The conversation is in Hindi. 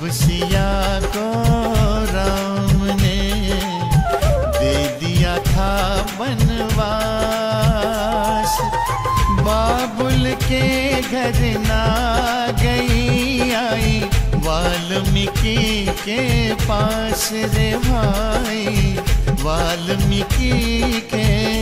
गुसिया को राम ने दे दिया था बनवास, बाबुल के घर ना गई आई वाल्मीकि के पास रे भाई, वाल्मीकि के